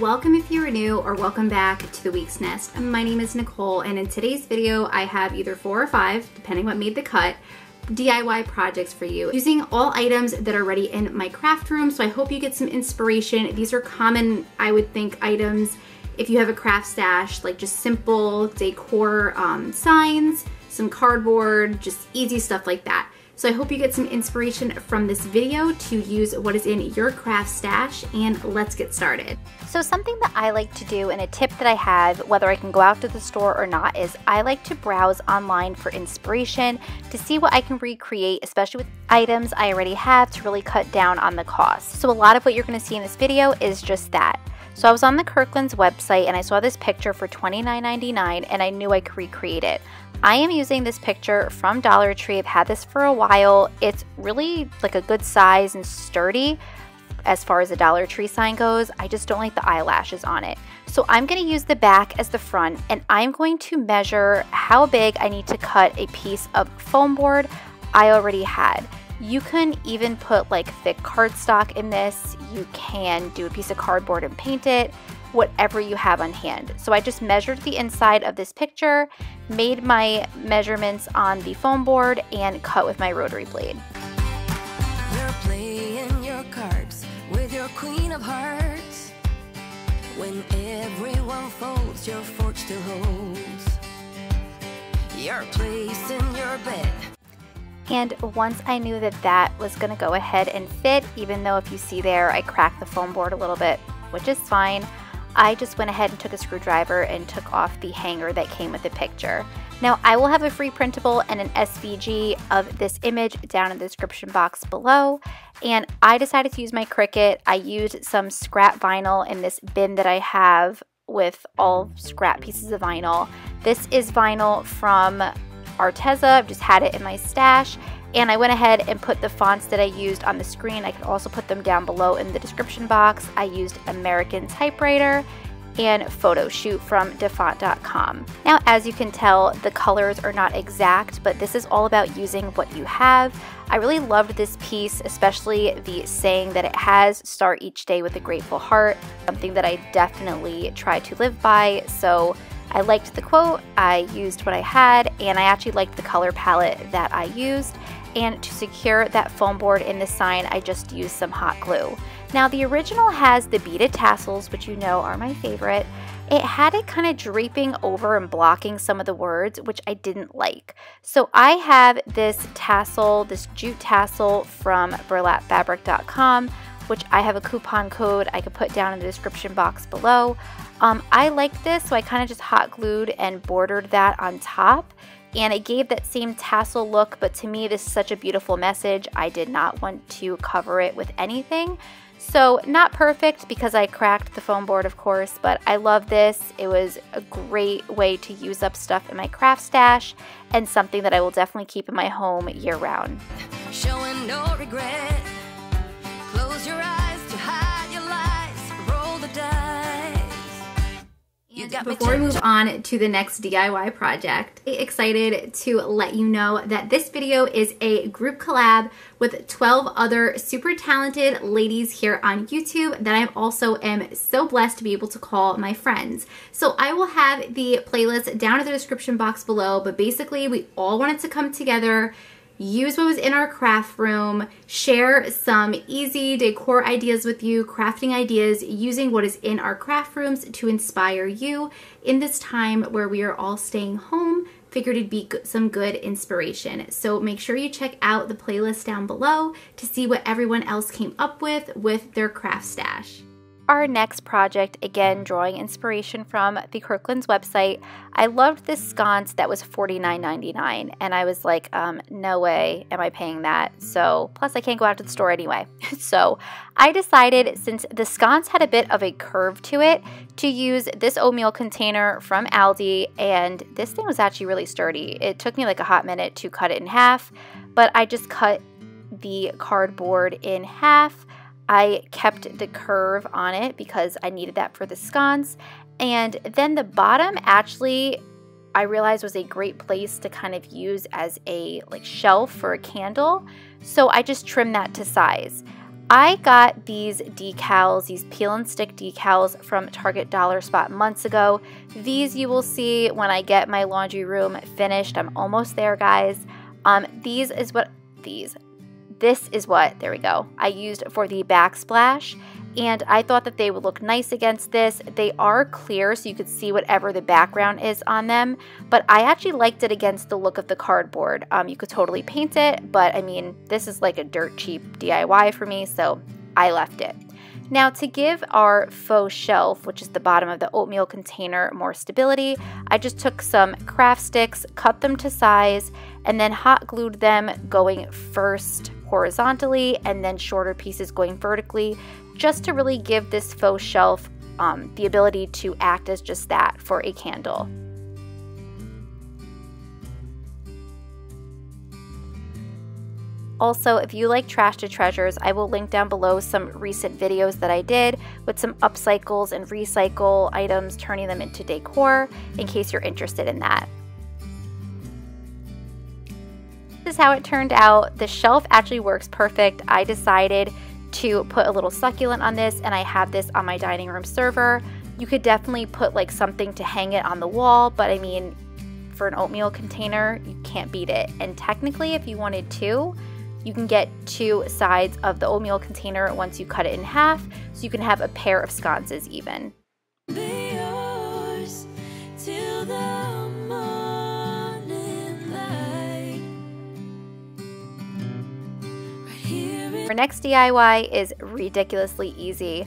Welcome if you are new, or welcome back to The Week's Nest. My name is Nicole, and in today's video I have either 4 or 5, depending what made the cut, DIY projects for you using all items that are ready in my craft room. So I hope you get some inspiration. These are common, I would think, items if you have a craft stash, like just simple decor, signs, some cardboard, just easy stuff like that. So I hope you get some inspiration from this video to use what is in your craft stash, and let's get started. So something that I like to do, and a tip that I have, whether I can go out to the store or not, is I like to browse online for inspiration to see what I can recreate, especially with items I already have, to really cut down on the cost. So a lot of what you're gonna see in this video is just that. So I was on the Kirkland's website and I saw this picture for $29.99 and I knew I could recreate it. I am using this picture from Dollar Tree. I've had this for a while. It's really like a good size and sturdy as far as a Dollar Tree sign goes. I just don't like the eyelashes on it. So I'm gonna use the back as the front, and I'm going to measure how big I need to cut a piece of foam board I already had. You can even put like thick cardstock in this. You can do a piece of cardboard and paint it, whatever you have on hand. So I just measured the inside of this picture, made my measurements on the foam board, and cut with my rotary blade. You're playing your cards with your queen of hearts. When everyone folds, your fork still holds. You're placing your bet. And once I knew that that was gonna go ahead and fit, even though if you see there, I cracked the foam board a little bit, which is fine, I just went ahead and took a screwdriver and took off the hanger that came with the picture. Now I will have a free printable and an SVG of this image down in the description box below. And I decided to use my Cricut. I used some scrap vinyl in this bin that I have with all scrap pieces of vinyl. This is vinyl from Arteza. I've just had it in my stash. And I went ahead and put the fonts that I used on the screen. I can also put them down below in the description box. I used American Typewriter and Photoshoot from DaFont.com. Now, as you can tell, the colors are not exact, but this is all about using what you have. I really loved this piece, especially the saying that it has, "Start each day with a grateful heart," something that I definitely try to live by. So I liked the quote, I used what I had, and I actually liked the color palette that I used. And to secure that foam board in the sign, I just used some hot glue. Now the original has the beaded tassels, which you know are my favorite. It had it kind of draping over and blocking some of the words, which I didn't like. So I have this tassel, this jute tassel from burlapfabric.com, which I have a coupon code I could put down in the description box below. I liked this, so I kind of just hot glued and bordered that on top. And it gave that same tassel look, but to me this is such a beautiful message. I did not want to cover it with anything. So not perfect because I cracked the foam board, of course, but I love this. It was a great way to use up stuff in my craft stash, and something that I will definitely keep in my home year round. Showing no regret. Close your eyes to hide your lies. Roll the dice. Before we move on to the next DIY project, I'm excited to let you know that this video is a group collab with 12 other super talented ladies here on YouTube that I also am so blessed to be able to call my friends. So I will have the playlist down in the description box below, but basically we all wanted to come together, use what was in our craft room, share some easy decor ideas with you, crafting ideas, using what is in our craft rooms to inspire you in this time where we are all staying home. Figured it'd be some good inspiration. So make sure you check out the playlist down below to see what everyone else came up with their craft stash. Our next project, again drawing inspiration from the Kirkland's website, I loved this sconce that was $49.99, and I was like, no way am I paying that. So plus I can't go out to the store anyway. So I decided, since the sconce had a bit of a curve to it, to use this oatmeal container from Aldi, and this thing was actually really sturdy. It took me like a hot minute to cut it in half, but I just cut the cardboard in half. I kept the curve on it because I needed that for the sconce. And then the bottom actually, I realized, was a great place to kind of use as a like shelf for a candle. So I just trimmed that to size. I got these decals, these peel and stick decals from Target Dollar Spot months ago. These you will see when I get my laundry room finished. I'm almost there, guys. This is what, there we go, I used for the backsplash. And I thought that they would look nice against this. They are clear, so you could see whatever the background is on them. But I actually liked it against the look of the cardboard. You could totally paint it, but I mean, this is like a dirt cheap DIY for me, so I left it. Now, to give our faux shelf, which is the bottom of the oatmeal container, more stability, I just took some craft sticks, cut them to size, and then hot glued them going first horizontally and then shorter pieces going vertically, just to really give this faux shelf the ability to act as just that for a candle. Also, if you like Trash to Treasures, I will link down below some recent videos that I did with some upcycles and recycle items, turning them into decor, in case you're interested in that. This is how it turned out. The shelf actually works perfect. I decided to put a little succulent on this, and I have this on my dining room server. You could definitely put like something to hang it on the wall, but I mean, for an oatmeal container, you can't beat it. And technically, if you wanted to, you can get two sides of the oatmeal container once you cut it in half, so you can have a pair of sconces even. Be yours till the morning light. Right here. Our next DIY is ridiculously easy.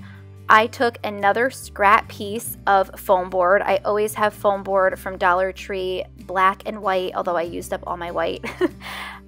I took another scrap piece of foam board. I always have foam board from Dollar Tree, black and white, although I used up all my white,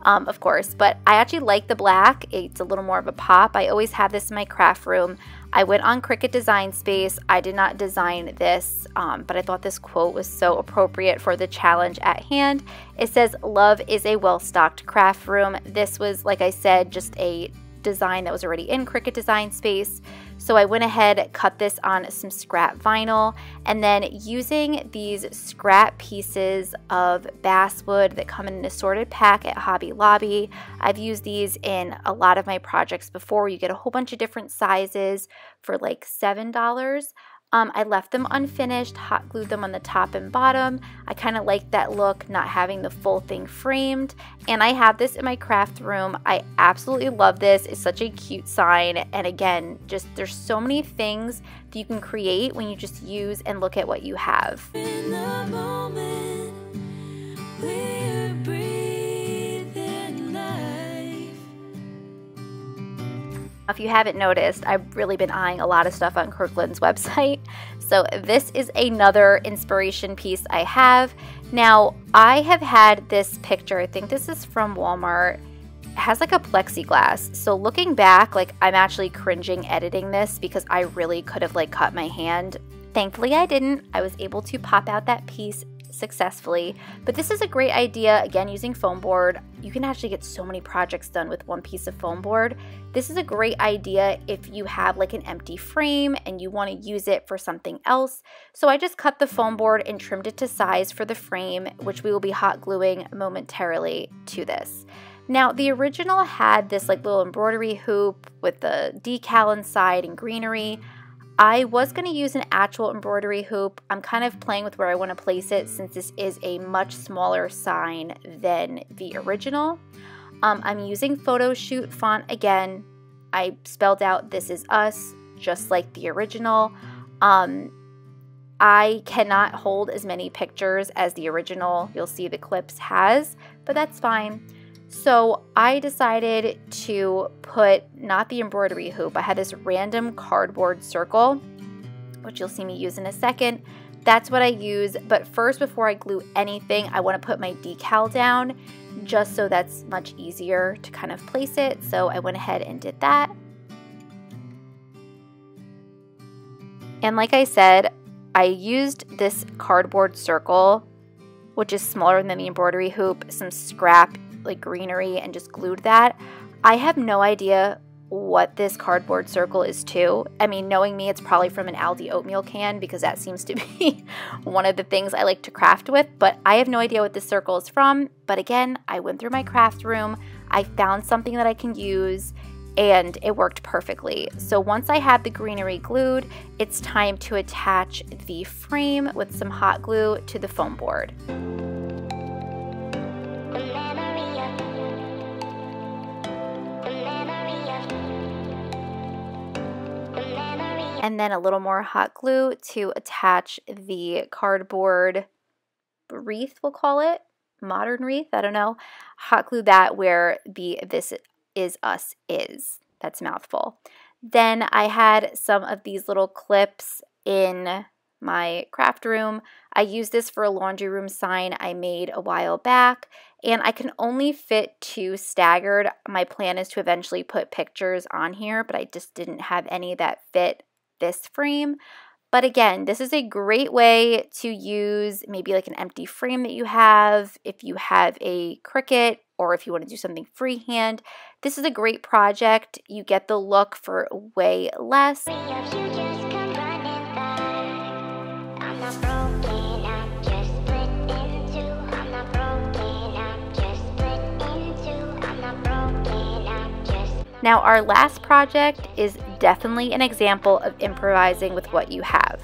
of course. But I actually like the black. It's a little more of a pop. I always have this in my craft room. I went on Cricut Design Space. I did not design this, but I thought this quote was so appropriate for the challenge at hand. It says, "Love is a well-stocked craft room." This was, like I said, just a design that was already in Cricut Design Space. So I went ahead, cut this on some scrap vinyl, and then using these scrap pieces of basswood that come in an assorted pack at Hobby Lobby. I've used these in a lot of my projects before. You get a whole bunch of different sizes for like $7. I left them unfinished, hot glued them on the top and bottom. I kind of like that look, not having the full thing framed. And I have this in my craft room. I absolutely love this. It's such a cute sign. And again, just there's so many things that you can create when you just use and look at what you have. In the moment, we're breathing life. If you haven't noticed, I've really been eyeing a lot of stuff on Kirkland's website. So this is another inspiration piece I have. Now, I have had this picture, I think this is from Walmart. It has like a plexiglass. So looking back, like I'm actually cringing editing this because I really could have like cut my hand. Thankfully I didn't. I was able to pop out that piece successfully, but this is a great idea. Again, using foam board, you can actually get so many projects done with one piece of foam board. This is a great idea if you have like an empty frame and you want to use it for something else. So I just cut the foam board and trimmed it to size for the frame, which we will be hot gluing momentarily to this. Now, the original had this like little embroidery hoop with the decal inside and greenery. I was going to use an actual embroidery hoop. I'm kind of playing with where I want to place it since this is a much smaller sign than the original. I'm using Photoshoot font again. I spelled out "This is us" just like the original. I cannot hold as many pictures as the original. You'll see the clips has, but that's fine. So I decided to put not the embroidery hoop. I had this random cardboard circle, which you'll see me use in a second. That's what I use. But first, before I glue anything, I want to put my decal down just so that's much easier to kind of place it. So I went ahead and did that. And like I said, I used this cardboard circle, which is smaller than the embroidery hoop, some scrap like greenery, and just glued that. I have no idea what this cardboard circle is to. I mean, knowing me, it's probably from an Aldi oatmeal can because that seems to be one of the things I like to craft with, but I have no idea what this circle is from. But again, I went through my craft room. I found something that I can use and it worked perfectly. So once I had the greenery glued, it's time to attach the frame with some hot glue to the foam board. And then a little more hot glue to attach the cardboard wreath, we'll call it, modern wreath, I don't know. Hot glue that where the "This Is Us" is. That's a mouthful. Then I had some of these little clips in my craft room. I used this for a laundry room sign I made a while back, and I can only fit two staggered. My plan is to eventually put pictures on here, but I just didn't have any that fit this frame. But again, this is a great way to use maybe like an empty frame that you have, if you have a Cricut or if you want to do something freehand. This is a great project. You get the look for way less. Now, our last project is definitely an example of improvising with what you have.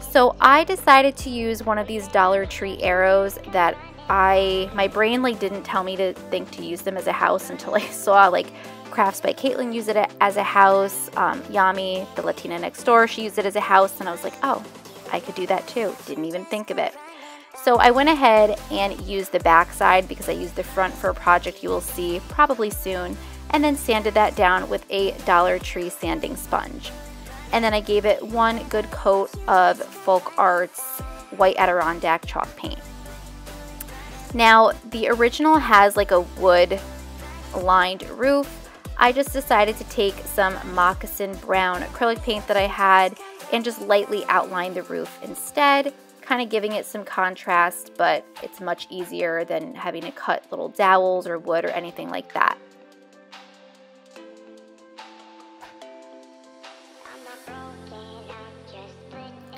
So I decided to use one of these Dollar Tree arrows that my brain like didn't tell me to think to use them as a house until I saw like Crafts by Caitlin use it as a house. Yami, the Latina next door, she used it as a house, and I was like, oh, I could do that too. Didn't even think of it. So I went ahead and used the back side because I used the front for a project you will see probably soon, and then sanded that down with a Dollar Tree sanding sponge. And then I gave it one good coat of Folk Arts white Adirondack chalk paint. Now, the original has like a wood lined roof. I just decided to take some moccasin brown acrylic paint that I had and just lightly outline the roof instead, kind of giving it some contrast, but it's much easier than having to cut little dowels or wood or anything like that.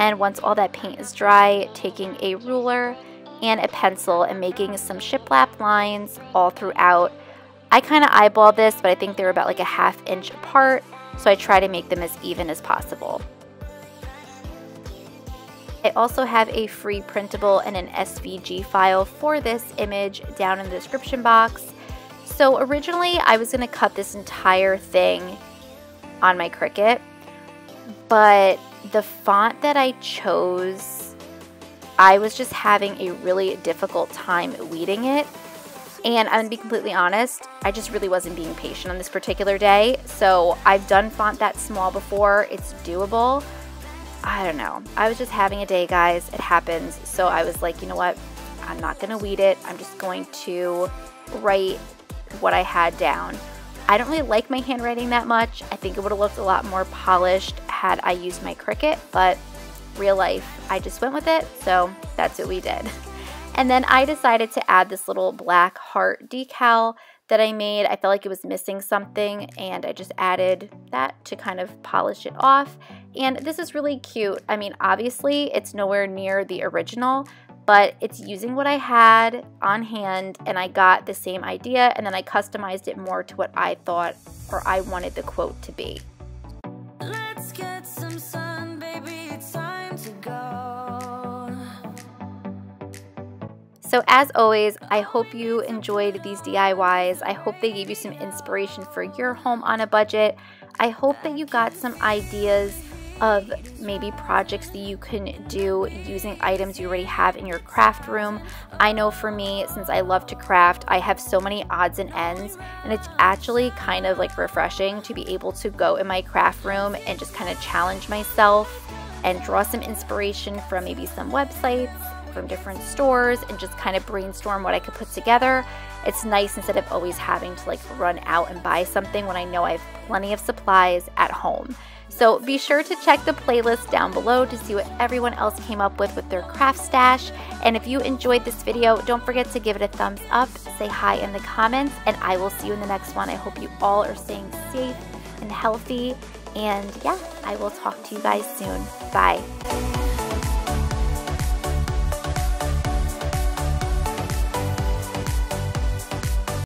And once all that paint is dry, taking a ruler and a pencil and making some shiplap lines all throughout. I kind of eyeballed this, but I think they're about like a ½ inch apart, so I try to make them as even as possible. I also have a free printable and an SVG file for this image down in the description box. So originally I was going to cut this entire thing on my Cricut, but the font that I chose, I was just having a really difficult time weeding it. And I'm going to be completely honest, I just really wasn't being patient on this particular day. So I've done font that small before, it's doable. I don't know. I was just having a day, guys. It happens. So I was like, you know what? I'm not going to weed it. I'm just going to write what I had down. I don't really like my handwriting that much. I think it would have looked a lot more polished had I used my Cricut, but real life, I just went with it, so that's what we did. And then I decided to add this little black heart decal that I made. I felt like it was missing something, and I just added that to kind of polish it off. And this is really cute. I mean, obviously, it's nowhere near the original, but it's using what I had on hand, and I got the same idea, and then I customized it more to what I thought or I wanted the quote to be. Let's get some sun, baby, it's time to go. So as always, I hope you enjoyed these DIYs. I hope they gave you some inspiration for your home on a budget. I hope that you got some ideas of maybe projects that you can do using items you already have in your craft room. I know for me, since I love to craft, I have so many odds and ends, and it's actually kind of like refreshing to be able to go in my craft room and just kind of challenge myself and draw some inspiration from maybe some websites, from different stores, and just kind of brainstorm what I could put together. It's nice instead of always having to like run out and buy something when I know I have plenty of supplies at home. So be sure to check the playlist down below to see what everyone else came up with their craft stash. And if you enjoyed this video, don't forget to give it a thumbs up, say hi in the comments, and I will see you in the next one. I hope you all are staying safe and healthy. And yeah, I will talk to you guys soon. Bye.